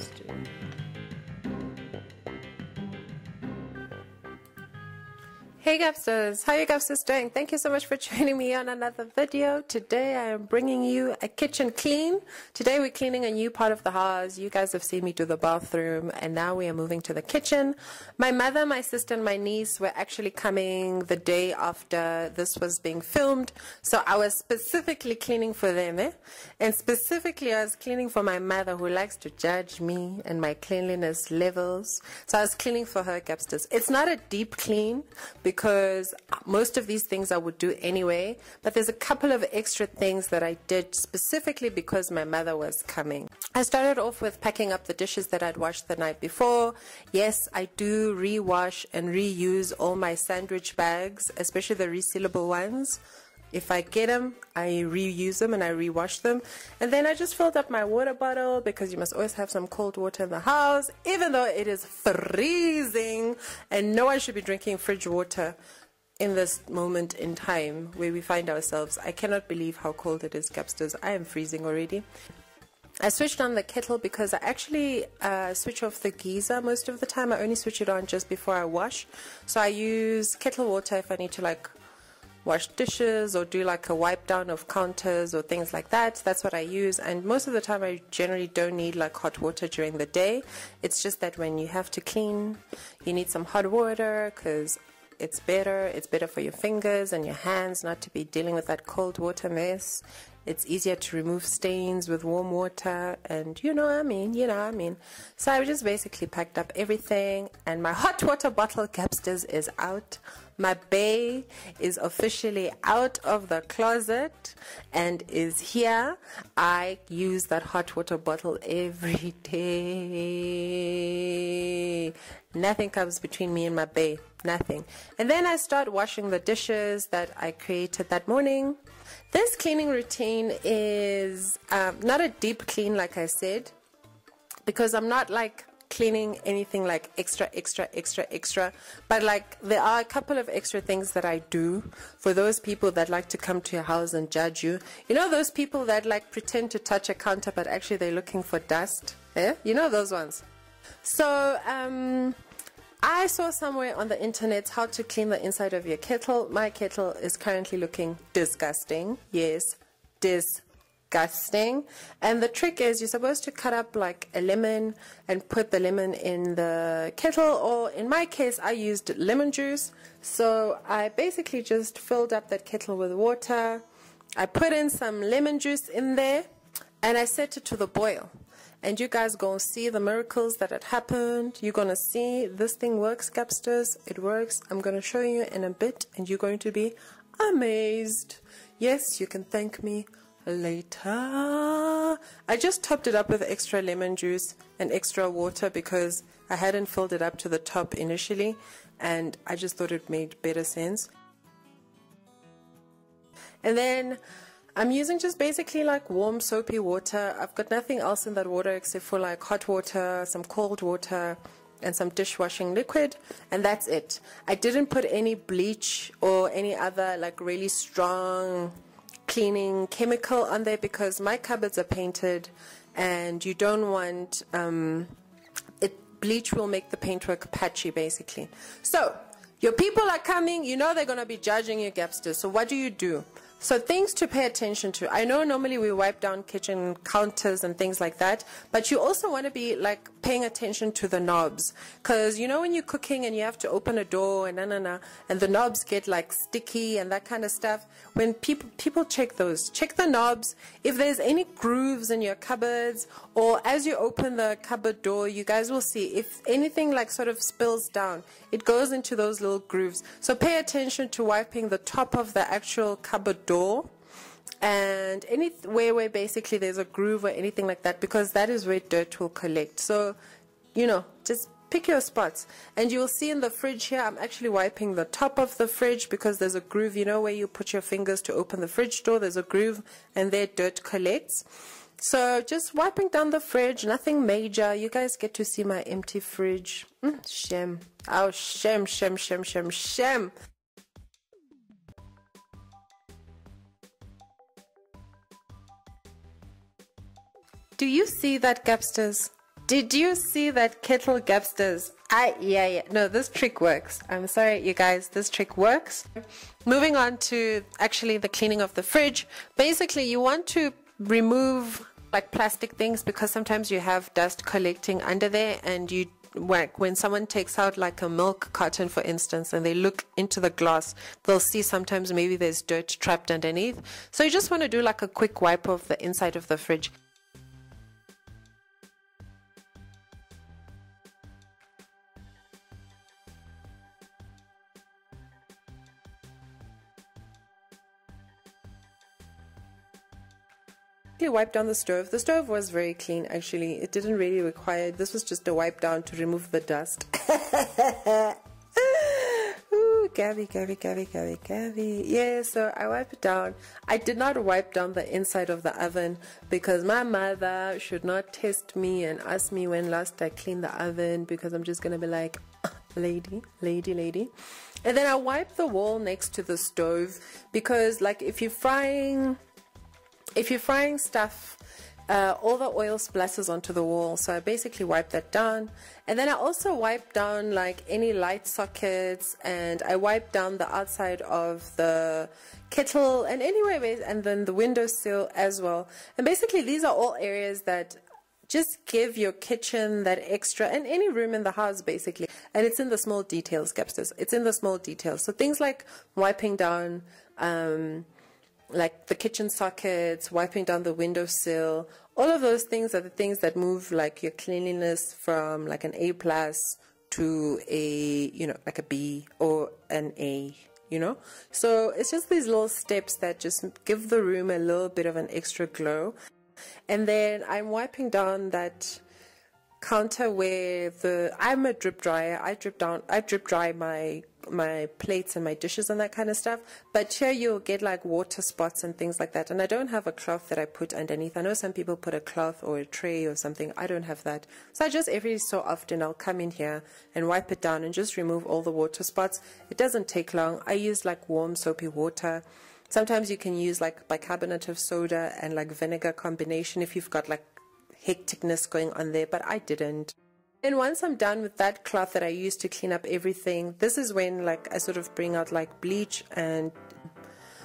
question. Hey Gabsters, how are you Gabsters doing? Thank you so much for joining me on another video. Today I am bringing you a kitchen clean. Today we're cleaning a new part of the house. You guys have seen me do the bathroom and now we are moving to the kitchen. My mother, my sister and my niece were actually coming the day after this was being filmed. So I was specifically cleaning for them. And specifically I was cleaning for my mother who likes to judge me and my cleanliness levels. So I was cleaning for her Gabsters. It's not a deep clean because most of these things I would do anyway, but there's a couple of extra things that I did specifically because my mother was coming. I started off with packing up the dishes that I'd washed the night before. Yes, I do rewash and reuse all my sandwich bags, especially the resealable ones. If I get them, I reuse them and I rewash them. And then I just filled up my water bottle because you must always have some cold water in the house, even though it is freezing and no one should be drinking fridge water in this moment in time where we find ourselves. I cannot believe how cold it is, Gabsters. I am freezing already. I switched on the kettle because I actually switch off the geyser most of the time. I only switch it on just before I wash. So I use kettle water if I need to like wash dishes or do like a wipe down of counters or things like that. That's what I use, and most of the time I generally don't need like hot water during the day. It's just that when you have to clean you need some hot water because it's better for your fingers and your hands not to be dealing with that cold water mess. It's easier to remove stains with warm water, and you know what I mean. So I just basically packed up everything, and my hot water bottle, Gabsters, is out. My bae is officially out of the closet and is here. I use that hot water bottle every day. Nothing comes between me and my bae. Nothing. And then I start washing the dishes that I created that morning. This cleaning routine is not a deep clean, like I said, because I'm not like cleaning anything like extra, but like there are a couple of extra things that I do for those people that like to come to your house and judge you. You know those people that like pretend to touch a counter but actually they're looking for dust? Eh? You know those ones. So I saw somewhere on the internet how to clean the inside of your kettle. My kettle is currently looking disgusting. Yes, disgusting. And the trick is you're supposed to cut up like a lemon and put the lemon in the kettle, or in my case I used lemon juice. So I basically just filled up that kettle with water. I put in some lemon juice in there and I set it to the boil. And you guys gonna see the miracles that had happened. You're gonna see this thing works, Gabsters. It works. I'm gonna show you in a bit and you're going to be amazed. Yes, you can thank me later. I just topped it up with extra lemon juice and extra water because I hadn't filled it up to the top initially, and I just thought it made better sense. And then I'm using just basically like warm soapy water. I've got nothing else in that water except for like hot water, some cold water and some dishwashing liquid, and that's it. I didn't put any bleach or any other like really strong cleaning chemical on there because my cupboards are painted and you don't want bleach will make the paintwork patchy basically. So your people are coming, you know they're going to be judging you, Gabsters. So what do you do? So things to pay attention to. I know normally we wipe down kitchen counters and things like that, but you also want to be like paying attention to the knobs, because you know when you're cooking and you have to open a door and and the knobs get like sticky and that kind of stuff. When people check those, check the knobs. If there's any grooves in your cupboards, or as you open the cupboard door, you guys will see if anything like sort of spills down, it goes into those little grooves. So pay attention to wiping the top of the actual cupboard door. And anywhere where basically there's a groove or anything like that, because that is where dirt will collect. So, you know, just pick your spots. And you will see in the fridge here, I'm actually wiping the top of the fridge because there's a groove, you know, where you put your fingers to open the fridge door, there's a groove and there dirt collects. So just wiping down the fridge, nothing major. You guys get to see my empty fridge. Shame. Oh, shame, shame, shame, shame, shame. Do you see that, Gabsters? Did you see that kettle Gabsters? Yeah. No, this trick works. I'm sorry, you guys, this trick works. Moving on to actually the cleaning of the fridge. Basically, you want to remove like plastic things because sometimes you have dust collecting under there, and you when someone takes out like a milk carton, for instance, and they look into the glass, they'll see sometimes maybe there's dirt trapped underneath. So you just want to do like a quick wipe of the inside of the fridge. Wipe down the stove. The stove was very clean actually. It didn't really require, this was just a wipe down to remove the dust. Ooh, Gabby. Yeah, so I wiped it down. I did not wipe down the inside of the oven because my mother should not test me and ask me when last I cleaned the oven, because I'm just gonna be like, lady. And then I wiped the wall next to the stove because like if you're frying stuff, all the oil splashes onto the wall. So I basically wiped that down. And then I also wiped down like any light sockets, and I wiped down the outside of the kettle and anyway, and then the windowsill as well. And basically these are all areas that just give your kitchen that extra, and any room in the house basically. And it's in the small details, Gabsters. It's in the small details. So things like wiping down, like the kitchen sockets, wiping down the windowsill, all of those things are the things that move like your cleanliness from like an A+ to a, you know, like a B or an A, you know. So it's just these little steps that just give the room a little bit of an extra glow. And then I'm wiping down that counter where I'm a drip dryer. I drip dry my plates and my dishes and that kind of stuff, but here you'll get like water spots and things like that, and I don't have a cloth that I put underneath. I know some people put a cloth or a tray or something. I don't have that, so I just every so often I'll come in here and wipe it down and just remove all the water spots. It doesn't take long. I use like warm soapy water. Sometimes you can use like bicarbonate of soda and like vinegar combination if you've got like hecticness going on there, but I didn't. And once I'm done with that cloth that I use to clean up everything, this is when like I sort of bring out like bleach and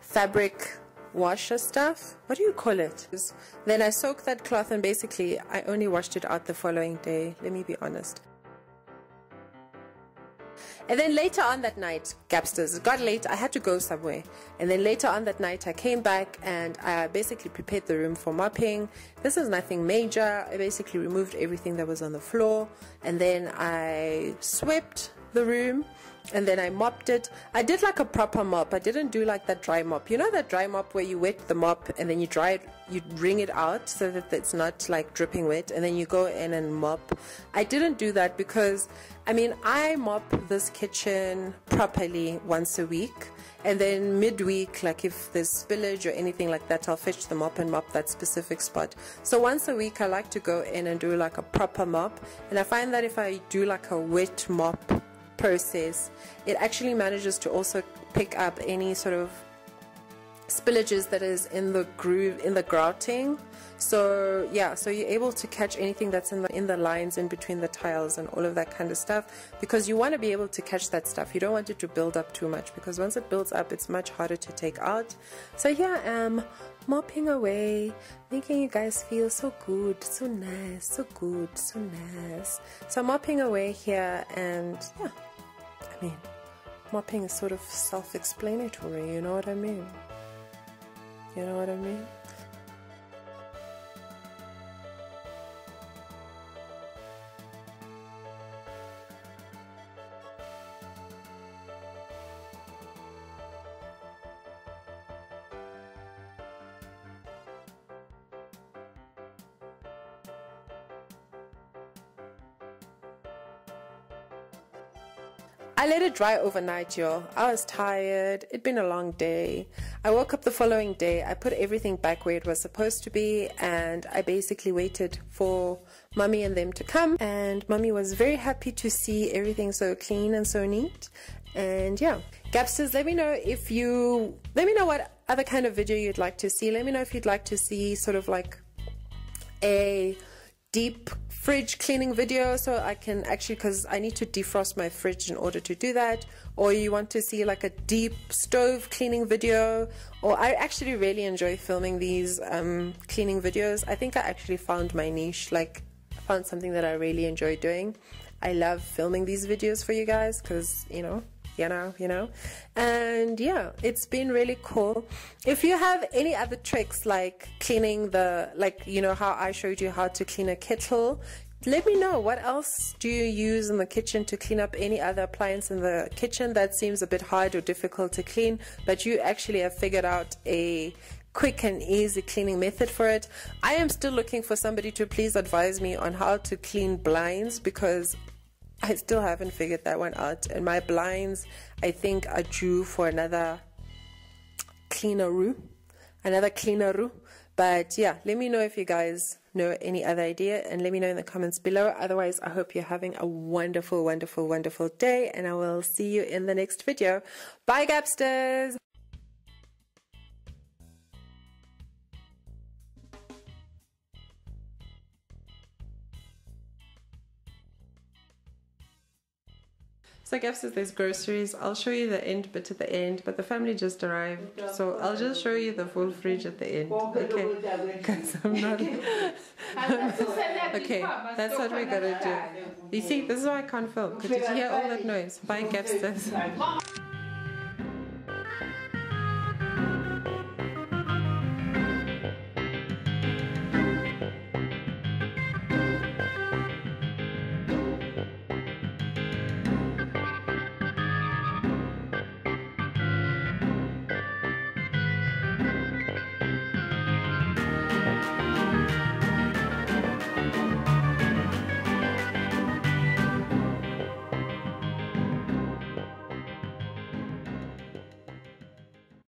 fabric washer stuff. What do you call it? Then I soak that cloth, and basically I only washed it out the following day. Let me be honest. And then later on that night, Gabsters, it got late, I had to go somewhere. And then later on that night, I came back and I basically prepared the room for mopping. This is nothing major. I basically removed everything that was on the floor, and then I swept the room, and then I mopped it. I did like a proper mop. I didn't do like that dry mop. You know that dry mop where you wet the mop and then you dry it, you wring it out so that it's not like dripping wet, and then you go in and mop. I didn't do that because, I mean, I mop this kitchen properly once a week, and then midweek, like if there's spillage or anything like that, I'll fetch the mop and mop that specific spot. So once a week I like to go in and do like a proper mop, and I find that if I do like a wet mop process, it actually manages to also pick up any sort of spillages that is in the groove, in the grouting. So yeah, so you're able to catch anything that's in the lines in between the tiles and all of that kind of stuff, because you want to be able to catch that stuff. You don't want it to build up too much, because once it builds up it's much harder to take out. So yeah, I am mopping away, making you guys feel so good, so nice, so good, so nice. So mopping away here, and yeah, I mean, mopping is sort of self-explanatory, you know what I mean? You know what I mean? I let it dry overnight, y'all. I was tired. It'd been a long day. I woke up the following day. I put everything back where it was supposed to be, and I basically waited for Mummy and them to come. And Mummy was very happy to see everything so clean and so neat. And yeah, Gabsters, let me know what other kind of video you'd like to see. Let me know if you'd like to see sort of like a deep fridge cleaning video, so I can actually, because I need to defrost my fridge in order to do that, or you want to see like a deep stove cleaning video, or I actually really enjoy filming these cleaning videos. I think I actually found my niche, like found something that I really enjoy doing. I love filming these videos for you guys because, you know, and yeah, it's been really cool. If you have any other tricks like cleaning the, like, you know, how I showed you how to clean a kettle, let me know. What else do you use in the kitchen to clean up any other appliance in the kitchen that seems a bit hard or difficult to clean, but you actually have figured out a quick and easy cleaning method for it? I am still looking for somebody to please advise me on how to clean blinds, because I still haven't figured that one out, and my blinds I think are due for another cleaner room. But yeah, let me know if you guys know any other idea, and let me know in the comments below. Otherwise, I hope you're having a wonderful, wonderful, wonderful day, and I will see you in the next video. Bye, Gabsters! So Gabsters, there's groceries. I'll show you the end bit at the end, but the family just arrived, so I'll just show you the full fridge at the end, okay? Because I'm not... okay, that's what we gotta do. You see, this is why I can't film, because you hear all that noise. Bye, Gabsters.